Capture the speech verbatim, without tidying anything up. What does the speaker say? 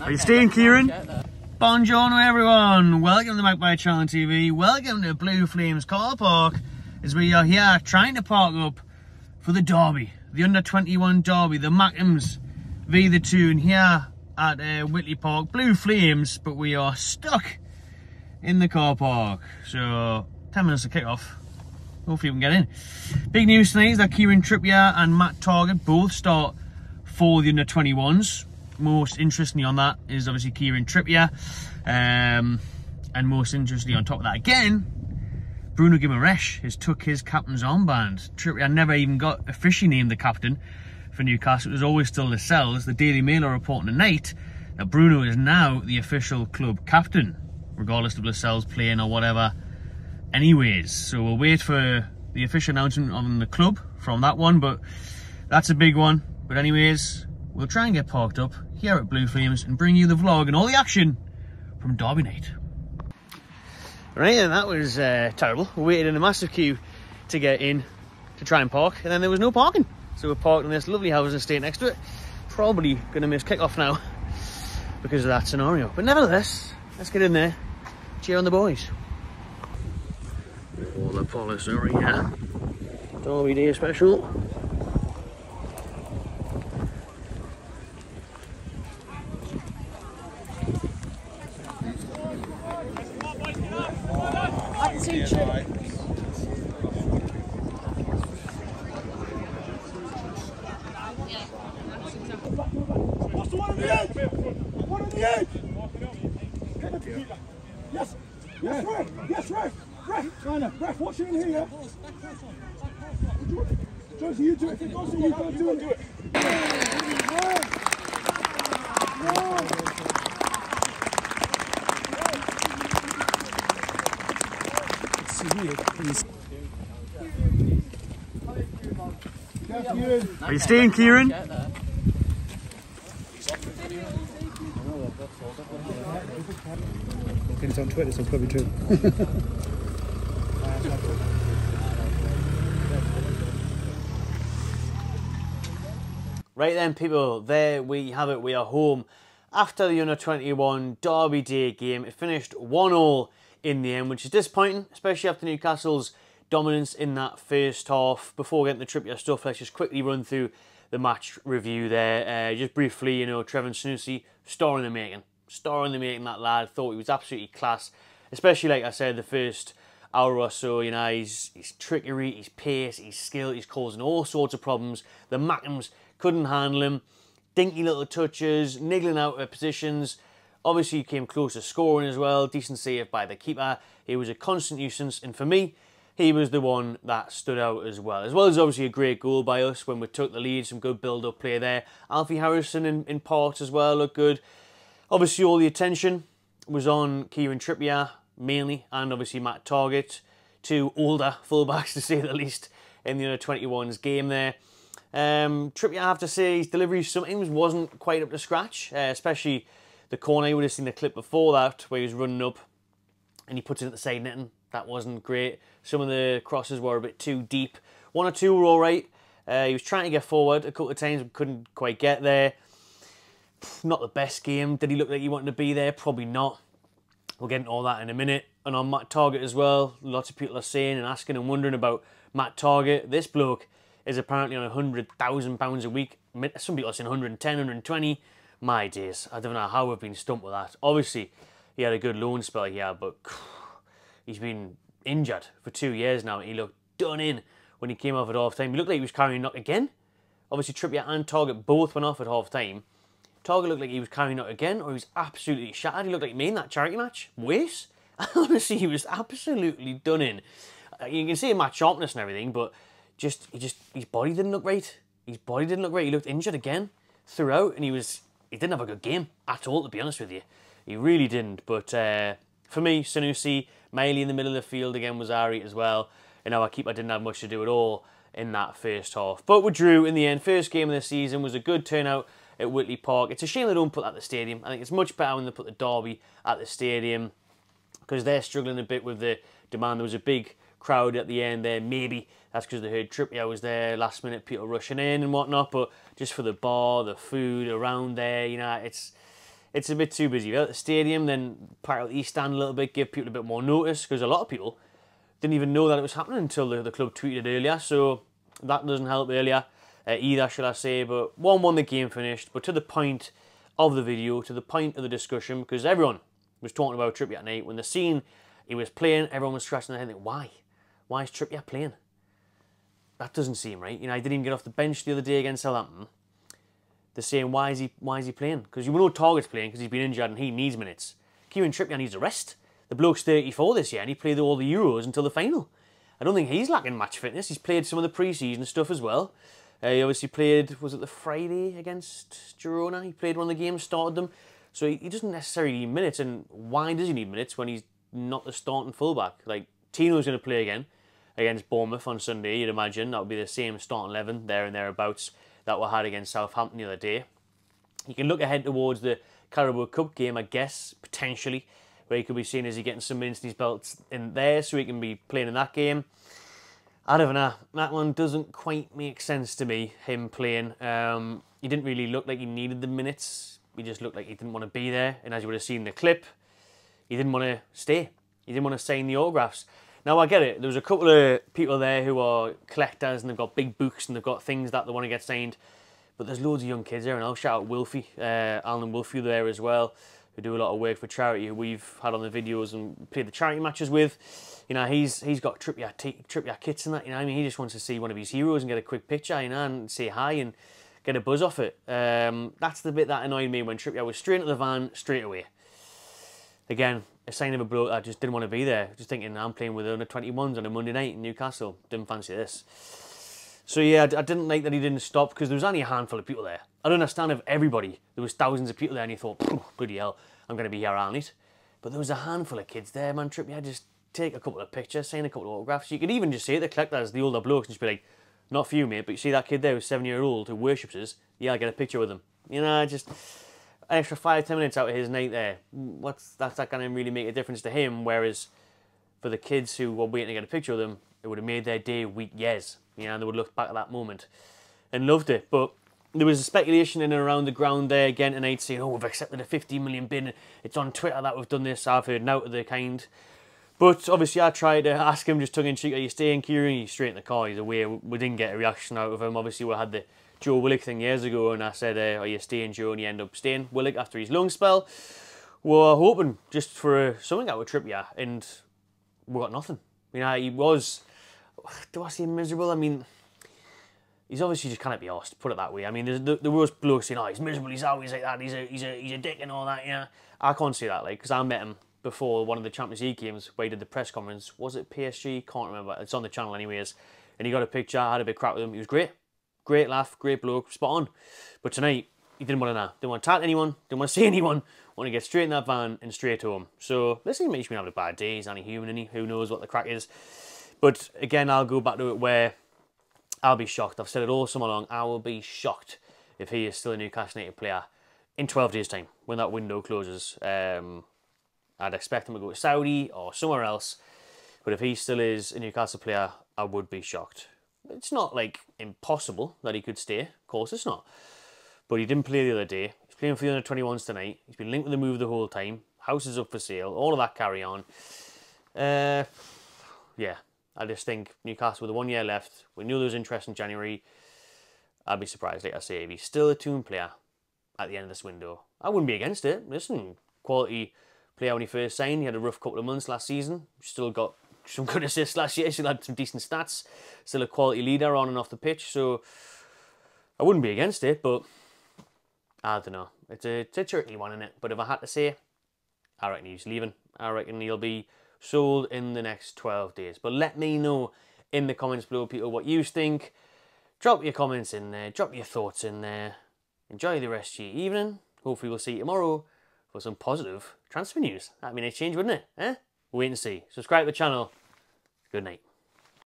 Are you staying, Kieran? Buongiorno everyone, welcome to McBuy Channel T V, welcome to Blue Flames car park, as we are here trying to park up for the derby, the under twenty-one derby, the Mackems v the Toon here at uh, Whitley Park, Blue Flames, but we are stuck in the car park, so ten minutes to kick off, hopefully we can get in. Big news tonight is that Kieran Trippier and Matt Target both start for the under twenty-ones. Most interestingly on that is obviously Kieran Trippier, um, and most interestingly on top of that again, Bruno Guimarães has took his captain's armband. Trippier never even got officially named the captain for Newcastle, it was always still Lascelles. The Daily Mail are reporting tonight that Bruno is now the official club captain, regardless of Lascelles playing or whatever anyways. So we'll wait for the official announcement on the club from that one, but that's a big one. But anyways, we'll try and get parked up here at Blue Flames and bring you the vlog and all the action from derby night. Right then, that was uh, terrible. We waited in a massive queue to get in to try and park, and then there was no parking. So we're parked in this lovely housing estate next to it. Probably gonna miss kickoff now because of that scenario. But nevertheless, let's get in there, cheer on the boys. All the police are here. Derby Day special. Yes, yes, right, yes, right, right, China, right, watch it in here, yeah? Josie, you do it, if it goes to you, you can't do it. Do it. It's weird, please. Are you staying, Kieran? It's on Twitter, so it's probably true. Right then, people, there we have it. We are home after the under twenty-one Derby Day game. It finished one all in the end, which is disappointing, especially after Newcastle's dominance in that first half. Before getting the Trippier stuff, let's just quickly run through the match review there. Uh, just briefly, you know, Trevin Sanusi, star in the making. Star in the making, that lad. Thought he was absolutely class, especially like I said, the first hour or so. You know, he's, he's trickery, he's pace, he's skill, he's causing all sorts of problems. The Mackems couldn't handle him. Dinky little touches, niggling out of positions. Obviously, he came close to scoring as well. Decent save by the keeper. He was a constant nuisance, and for me, he was the one that stood out as well. As well as obviously a great goal by us when we took the lead. Some good build-up play there. Alfie Harrison in, in parts as well looked good. Obviously, all the attention was on Kieran Trippier, mainly, and obviously Matt Target, two older fullbacks, to say the least, in the under twenty-ones game there. Um, Trippier, I have to say, his delivery sometimes wasn't quite up to scratch, uh, especially the corner. You would have seen the clip before that, where he was running up and he puts it at the side netting. That wasn't great. Some of the crosses were a bit too deep. One or two were all right. Uh, he was trying to get forward a couple of times, but couldn't quite get there. Not the best game. Did he look like he wanted to be there? Probably not. We'll get into all that in a minute. And on Matt Target as well, lots of people are saying and asking and wondering about Matt Target. This bloke is apparently on one hundred thousand pounds a week. Some people are saying one hundred ten, one hundred twenty. My days, I don't know how we've been stumped with that. Obviously, he had a good loan spell here, but he's been injured for two years now. He looked done in when he came off at half-time. He looked like he was carrying a knock again. Obviously, Trippier and Target both went off at half-time. Target looked like he was carrying out again, or he was absolutely shattered. He looked like he made that charity match worse. Honestly, he was absolutely done in. You can see him at sharpness and everything, but just he just his body didn't look right. His body didn't look right. He looked injured again throughout, and he was he didn't have a good game at all. To be honest with you, he really didn't. But uh, for me, Sanusi, Miley in the middle of the field again was Ari as well, and our keeper didn't have much to do at all in that first half. But we drew in the end. First game of the season was a good turnout at Whitley Park. It's a shame they don't put that at the stadium. I think it's much better when they put the derby at the stadium, because they're struggling a bit with the demand. There was a big crowd at the end there. Maybe that's because they heard Trippier was there, last minute people rushing in and whatnot, but just for the bar, the food around there, you know, it's it's a bit too busy. If you're at the stadium, then park out the East Stand a little bit, give people a bit more notice, because a lot of people didn't even know that it was happening until the, the club tweeted earlier, so that doesn't help earlier uh, either, should I say, but one one the game finished. But to the point of the video, to the point of the discussion, because everyone was talking about Trippier at night. When the scene he was playing, everyone was scratching their head, like, why? Why is Trippier playing? That doesn't seem right. You know, he didn't even get off the bench the other day against Southampton. They're saying, why is he, why is he playing? Because you know Target's playing because he's been injured and he needs minutes. Kieran Trippier needs a rest. The bloke's thirty-four this year and he played all the Euros until the final. I don't think he's lacking match fitness. He's played some of the pre-season stuff as well. Uh, he obviously played, was it the Friday against Girona? He played one of the games, started them. So he, he doesn't necessarily need minutes. And why does he need minutes when he's not the starting fullback? Like, Tino's going to play again against Bournemouth on Sunday, you'd imagine. That would be the same starting eleven there and thereabouts that were had against Southampton the other day. You can look ahead towards the Carabao Cup game, I guess, potentially, where he could be seen as he getting some minutes in his belt in there, so he can be playing in that game. I don't know. That one doesn't quite make sense to me, him playing. Um, he didn't really look like he needed the minutes. He just looked like he didn't want to be there. And as you would have seen in the clip, he didn't want to stay. He didn't want to sign the autographs. Now, I get it. There was a couple of people there who are collectors and they've got big books and they've got things that they want to get signed. But there's loads of young kids there. And I'll shout out Wilfie, uh, Alan Wilfie there as well, who do a lot of work for charity, who we've had on the videos and played the charity matches with. You know, he's he's got Trippier, Trippier kits and that. You know, I mean, he just wants to see one of his heroes and get a quick picture, you know, and say hi and get a buzz off it. Um, that's the bit that annoyed me when Trippier was straight into the van straight away. Again, a sign of a bloke that just didn't want to be there. Just thinking, I'm playing with under twenty-ones on a Monday night in Newcastle. Didn't fancy this. So yeah, I didn't like that he didn't stop, because there was only a handful of people there. I don't understand if everybody, there was thousands of people there and you thought, bloody hell, I'm going to be here aren't it. But there was a handful of kids there, man. Trippier, just take a couple of pictures, sign a couple of autographs. You could even just say to the collectors, the older blokes, and just be like, not for you, mate, but you see that kid there who's seven-year-old who worships us? Yeah, I'll get a picture with him. You know, just an extra five, ten minutes out of his night there. What's that's not going to really make a difference to him, whereas for the kids who were waiting to get a picture with him, it would have made their day week years. You know, and they would look back at that moment and loved it. But there was a speculation in and around the ground there again tonight saying, oh, we've accepted a fifteen million bid. It's on Twitter that we've done this. I've heard now of the kind. But obviously I tried to ask him, just tongue-in-cheek, are you staying, Kieran? He's straight in the car, he's away. We didn't get a reaction out of him. Obviously we had the Joe Willick thing years ago and I said, uh, are you staying, Joe? And he ended up staying, Willick, after his long spell. We were hoping just for something out of Trippier and we got nothing. You know, he was, do I say miserable? I mean, he's obviously just can't be arsed, put it that way. I mean, there's, there, there was blokes saying, oh, he's miserable, he's always like that, he's a, he's a, he's a dick and all that, you know. I can't say that, like, because I met him before one of the Champions League games where he did the press conference. Was it P S G? Can't remember. It's on the channel anyways. And he got a picture, I had a bit of crack with him. He was great. Great laugh, great bloke, spot on. But tonight, he didn't want to know. Didn't want to talk to anyone, didn't want to see anyone. Want to get straight in that van and straight home. So, listen, he may have been having a bad day. He's only human, isn't he? Who knows what the crack is. But again, I'll go back to it where I'll be shocked. I've said it all summer long. I will be shocked if he is still a Newcastle United player in twelve days' time when that window closes. Um, I'd expect him to go to Saudi or somewhere else. But if he still is a Newcastle player, I would be shocked. It's not, like, impossible that he could stay. Of course it's not. But he didn't play the other day. He's playing for the under twenty-ones tonight. He's been linked with the move the whole time. House is up for sale. All of that carry on. Uh, yeah. I just think Newcastle, with the one year left, we knew there was interest in January. I'd be surprised, like I say, if he's still a Toon player at the end of this window. I wouldn't be against it. Listen, quality player when he first signed. He had a rough couple of months last season. Still got some good assists last year. Still had some decent stats. Still a quality leader on and off the pitch. So I wouldn't be against it, but I don't know. It's a, it's a tricky one, isn't it? But if I had to say, I reckon he's leaving. I reckon he'll be sold in the next twelve days. But let me know in the comments below, people, what you think. Drop your comments in there. Drop your thoughts in there. Enjoy the rest of your evening. Hopefully we'll see you tomorrow for some positive transfer news. That'd mean a change, wouldn't it? Eh? Wait and see. Subscribe to the channel. Good night.